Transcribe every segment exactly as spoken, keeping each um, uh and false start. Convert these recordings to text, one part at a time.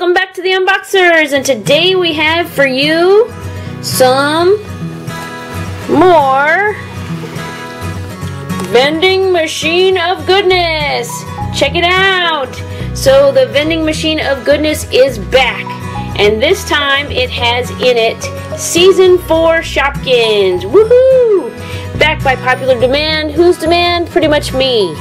Welcome back to the Unboxers, and today we have for you some more vending machine of goodness. Check it out. So the vending machine of goodness is back, and this time it has in it season four Shopkins. Woohoo! Back by popular demand. Whose demand? Pretty much me.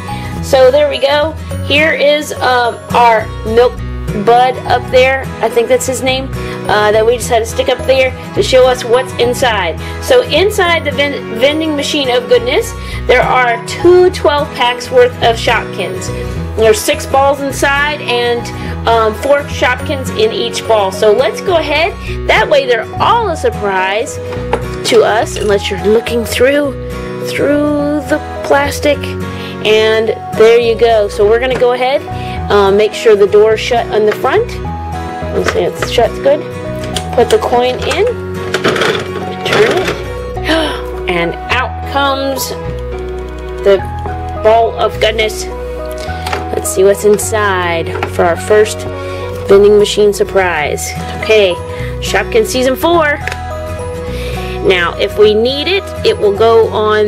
So there we go. Here is um, our Milk Bud up there, I think that's his name, uh, that we just had to stick up there to show us what's inside. So inside the vend vending machine of goodness, there are two twelve packs worth of Shopkins. There's six balls inside and um, four Shopkins in each ball. So let's go ahead, that way they're all a surprise to us, unless you're looking through, through the plastic. And there you go. So we're going to go ahead, uh, make sure the door is shut on the front. Let's see, it's shut good. Put the coin in, turn it, and out comes the ball of goodness. Let's see what's inside for our first vending machine surprise. Okay, Shopkins season four. Now, if we need it, it will go on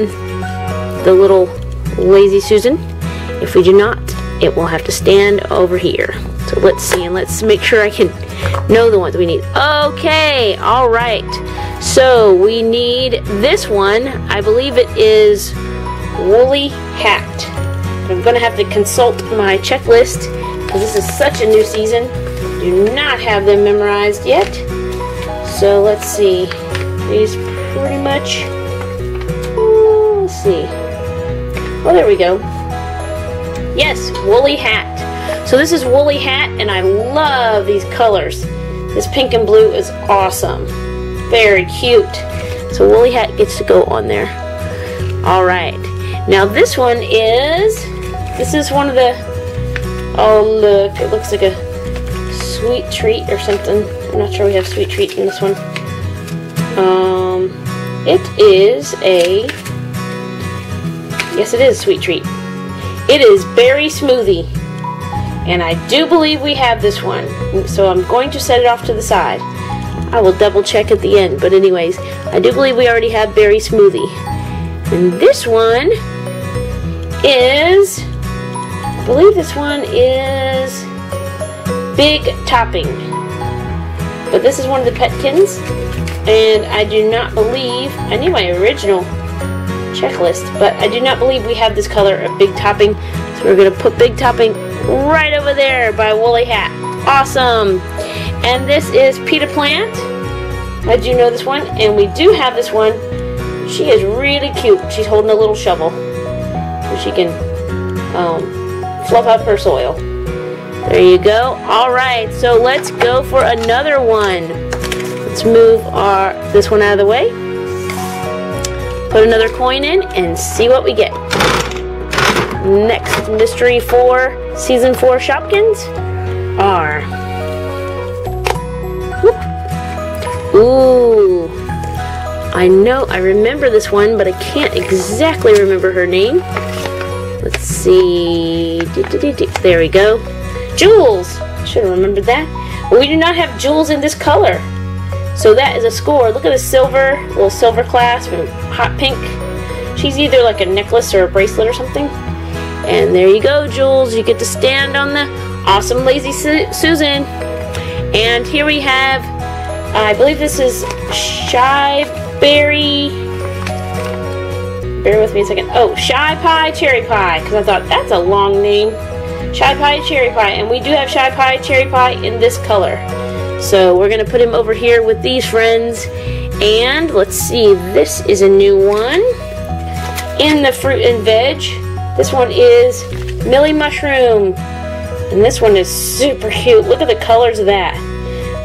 the little Lazy Susan. If we do not, it will have to stand over here. So let's see, and let's make sure I can know the ones we need. Okay, alright. So we need this one. I believe it is Wooly Hat. I'm going to have to consult my checklist because this is such a new season. I do not have them memorized yet. So let's see. These pretty much... Let's see. Well, there we go. Yes, Wooly Hat. So this is Wooly Hat, and I love these colors. This pink and blue is awesome. Very cute. So Wooly Hat gets to go on there. Alright. Now this one is... This is one of the... Oh, look. It looks like a sweet treat or something. I'm not sure we have sweet treat in this one. Um, it is a... Yes, it is a sweet treat. It is Berry Smoothie. And I do believe we have this one. So I'm going to set it off to the side. I will double check at the end. But anyways, I do believe we already have Berry Smoothie. And this one is... I believe this one is... Big Topping. But this is one of the Petkins. And I do not believe... I need my original... checklist, but I do not believe we have this color of Big Topping, so we're going to put Big Topping right over there by Wooly Hat. Awesome! And this is Pita Plant. I do know this one, and we do have this one. She is really cute. She's holding a little shovel, so she can um, fluff up her soil. There you go. Alright, so let's go for another one. Let's move our this one out of the way. Put another coin in and see what we get. Next mystery for season four Shopkins are... Whoop. Ooh, I know, I remember this one, but I can't exactly remember her name. Let's see, there we go. Jewels, should have remembered that. Well, we do not have Jewels in this color. So that is a score. Look at the silver, little silver clasp and hot pink. She's either like a necklace or a bracelet or something. And there you go, Jules. You get to stand on the awesome Lazy Susan. And here we have, uh, I believe this is Shy Berry. Bear with me a second. Oh, Shy Pie Cherry Pie. Because I thought that's a long name. Shy Pie Cherry Pie. And we do have Shy Pie Cherry Pie in this color. So we're going to put him over here with these friends. And let's see, this is a new one. In the fruit and veg. This one is Millie Mushroom. And this one is super cute. Look at the colors of that.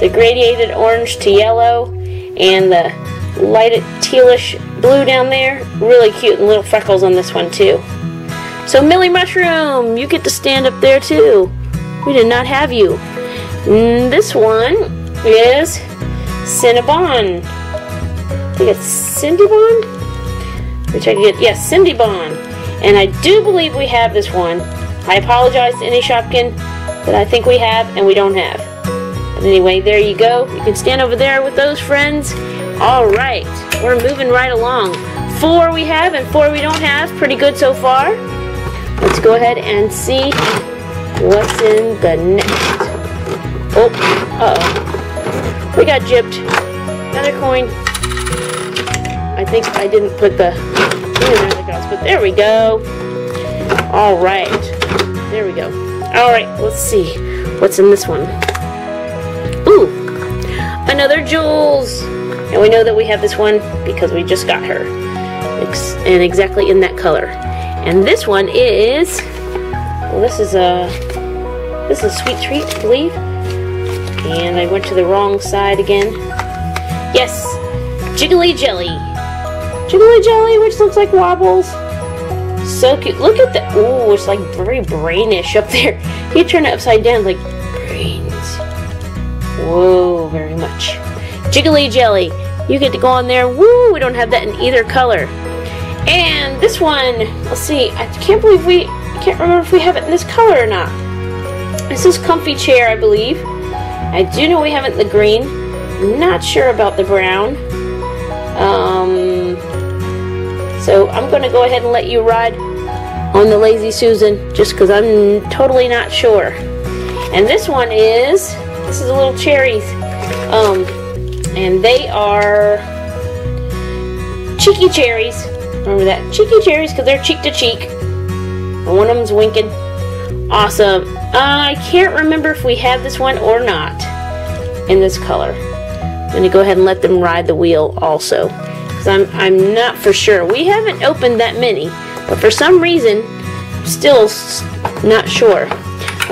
The gradiated orange to yellow. And the lighted tealish blue down there. Really cute, and little freckles on this one too. So Millie Mushroom, you get to stand up there too. We did not have you. This one is Cinnabon. I think it's Cinnabon? Which I can get. Yes, Cinnabon. And I do believe we have this one. I apologize to any Shopkin that I think we have and we don't have. But anyway, there you go. You can stand over there with those friends. All right, we're moving right along. Four we have and four we don't have. Pretty good so far. Let's go ahead and see what's in the next. Oh, uh-oh. We got gypped. Another coin. I think I didn't put the... But there we go. All right. There we go. All right, let's see what's in this one. Ooh, another Jewels. And we know that we have this one because we just got her. And exactly in that color. And this one is... Well, this is a... This is a sweet treat, I believe. And I went to the wrong side again. Yes, Jiggly Jelly. Jiggly Jelly, which looks like wobbles. So cute. Look at that. Ooh, it's like very brainish up there. He turned it upside down, like brains. Whoa, very much. Jiggly Jelly. You get to go on there. Woo, we don't have that in either color. And this one, let's see. I can't believe we, I can't remember if we have it in this color or not. This is Comfy Chair, I believe. I do know we have it in the green. I'm not sure about the brown. Um, so I'm going to go ahead and let you ride on the Lazy Susan just because I'm totally not sure. And this one is, this is little cherries. Um, and they are Cheeky Cherries. Remember that? Cheeky Cherries because they're cheek to cheek. And one of them's winking. Awesome. Uh, I can't remember if we have this one or not in this color. I'm going to go ahead and let them ride the wheel also, because I'm, I'm not for sure. We haven't opened that many, but for some reason, still not sure.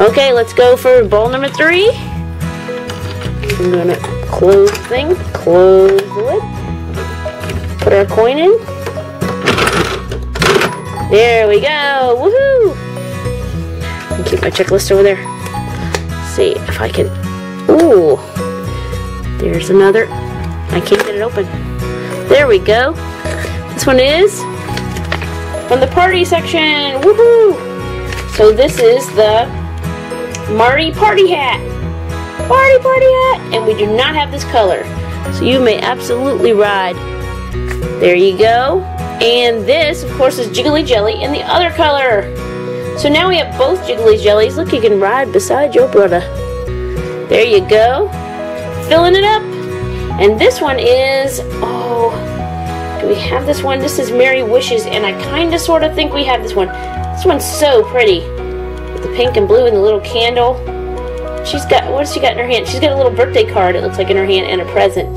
Okay, let's go for bowl number three. I'm going to close the thing, close the lid, put our coin in. There we go, woohoo! Keep my checklist over there. Let's see if I can, ooh. There's another. I can't get it open. There we go. This one is from the party section. Woohoo! So this is the Marty Party Hat. Party Party Hat! And we do not have this color. So you may absolutely ride. There you go. And this, of course, is Jiggly Jelly in the other color. So now we have both Jiggly Jellies. Look, you can ride beside your brother. There you go. Filling it up. And this one is, oh, do we have this one? This is Merry Wishes, and I kind of sort of think we have this one. This one's so pretty with the pink and blue and the little candle. She's got, what has she got in her hand? She's got a little birthday card, it looks like, in her hand, and a present.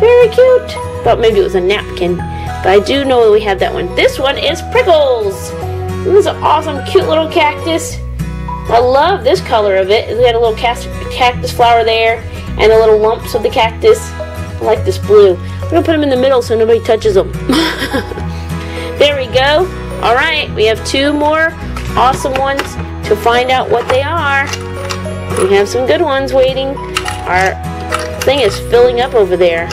Very cute. Thought maybe it was a napkin, but I do know we have that one. This one is Prickles. This is an awesome cute little cactus. I love this color of it. We had a little cactus flower there and the little lumps of the cactus. I like this blue. We're going to put them in the middle so nobody touches them. There we go. Alright, we have two more awesome ones to find out what they are. We have some good ones waiting. Our thing is filling up over there.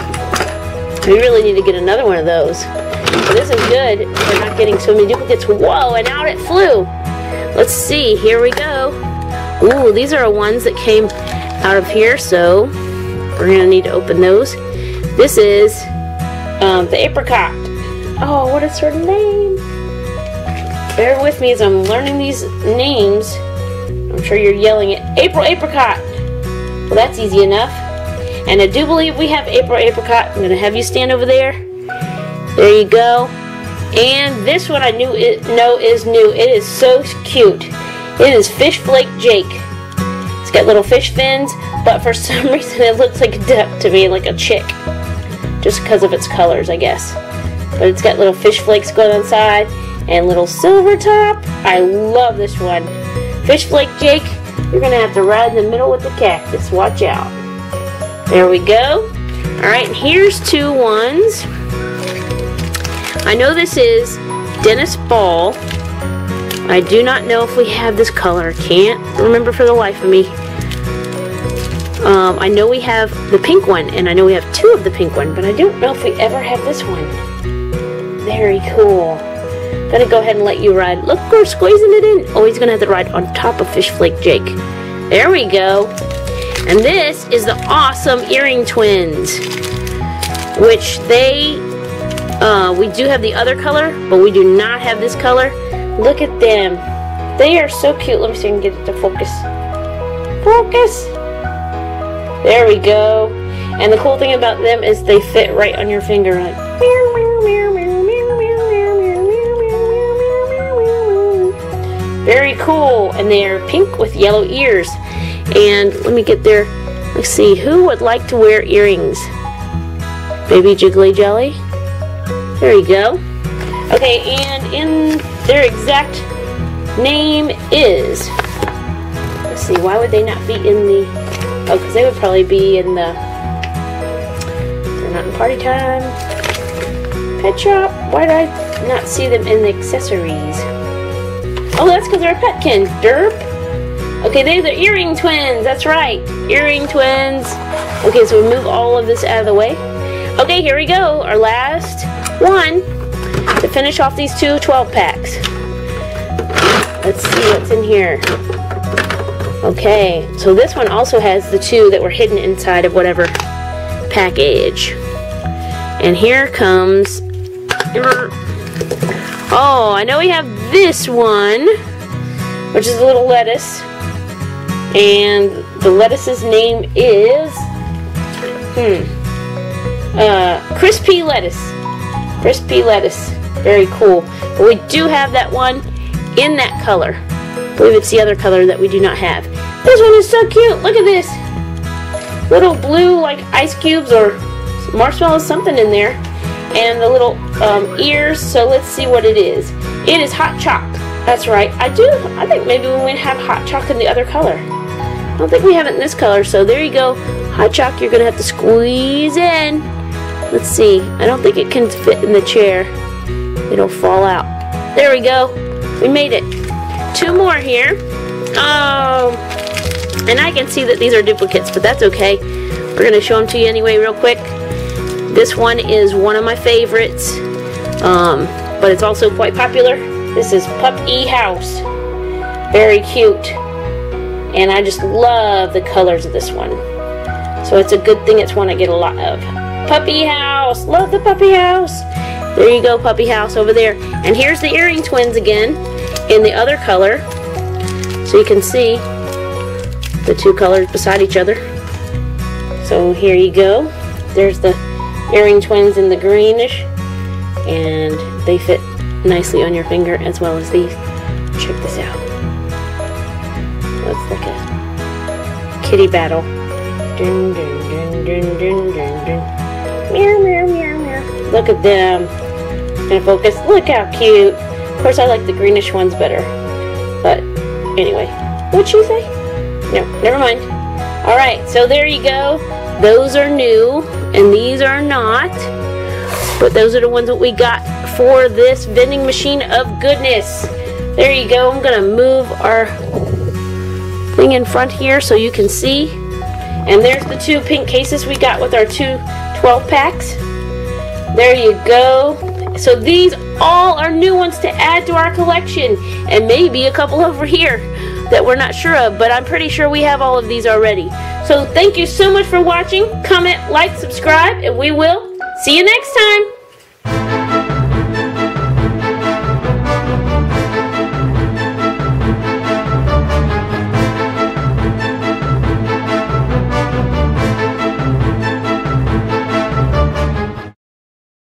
We really need to get another one of those. So this is good. We're not getting so many duplicates. Whoa, and out it flew. Let's see. Here we go. Ooh, these are ones that came out of here, so we're going to need to open those. This is um, the apricot. Oh, what is her name? Bear with me as I'm learning these names. I'm sure you're yelling it. April Apricot. Well, that's easy enough. And I do believe we have April Apricot. I'm going to have you stand over there. There you go. And this one I knew it, know is new. It is so cute. It is Fish Flake Jake. Got little fish fins, but for some reason it looks like a duck to me, like a chick, just because of its colors, I guess. But it's got little fish flakes going on the side and little silver top. I love this one. Fish Flake Jake, you're gonna have to ride in the middle with the cactus. Watch out. There we go. All right, here's two ones. I know this is Dennis Ball. I do not know if we have this color. Can't remember for the life of me. Um, I know we have the pink one, and I know we have two of the pink one, but I don't know if we ever have this one. Very cool. I'm gonna go ahead and let you ride. Look, we're squeezing it in. Oh, he's gonna have to ride on top of Fish Flake Jake. There we go. And this is the awesome Earring Twins, which they, uh, we do have the other color, but we do not have this color. Look at them. They are so cute. Let me see if I can get it to focus. Focus. There we go. And the cool thing about them is they fit right on your finger. Like, meow, meow, meow, meow, meow, meow, meow, meow, meow, meow, meow. Very cool. And they are pink with yellow ears. And let me get there. Let's see. Who would like to wear earrings? Baby Jiggly Jelly. There you go. Okay, and in their exact name is... Let's see. Why would they not be in the... Oh, because they would probably be in the... They're not in Party Time. Pet Shop. Why did I not see them in the accessories? Oh, that's because they're a Petkin. Derp. Okay, they're the Earring Twins. That's right. Earring Twins. Okay, so we move all of this out of the way. Okay, here we go. Our last one to finish off these two twelve packs. Let's see what's in here. Okay, so this one also has the two that were hidden inside of whatever package. And here comes... Oh, I know we have this one, which is a little lettuce. And the lettuce's name is, hmm, uh, Crispy Lettuce. Crispy Lettuce. Very cool. But we do have that one in that color. I believe it's the other color that we do not have. This one is so cute. Look at this. Little blue, like, ice cubes or marshmallows, something in there. And the little um, ears. So let's see what it is. It is Hot Chalk. That's right. I do. I think maybe we would have Hot Chalk in the other color. I don't think we have it in this color, so there you go. Hot Chalk, you're going to have to squeeze in. Let's see. I don't think it can fit in the chair. It'll fall out. There we go. We made it. Two more here. Oh, and I can see that these are duplicates, but that's okay. We're going to show them to you anyway real quick. This one is one of my favorites, um, but it's also quite popular. This is Pup-E House. Very cute. And I just love the colors of this one. So it's a good thing, it's one I get a lot of. Pup-E House. Love the Pup-E House. There you go, Pup-E House over there. And here's the Earring Twins again in the other color. So you can see the two colors beside each other. So here you go. There's the Earring Twins in the greenish. And they fit nicely on your finger as well as these. Check this out. It's like a kitty battle. Dun, dun, dun, dun, dun, dun, dun. Meow, meow, meow, meow. Look at them. And focus. Look how cute. Of course, I like the greenish ones better. But anyway, what'd you say? No, never mind. All right, so there you go. Those are new, and these are not. But those are the ones that we got for this vending machine of goodness. There you go. I'm gonna move our thing in front here so you can see, and there's the two pink cases we got with our two twelve packs. There you go. So these all are new ones to add to our collection, and maybe a couple over here that we're not sure of, but I'm pretty sure we have all of these already. So thank you so much for watching. Comment, like, subscribe, and we will see you next time.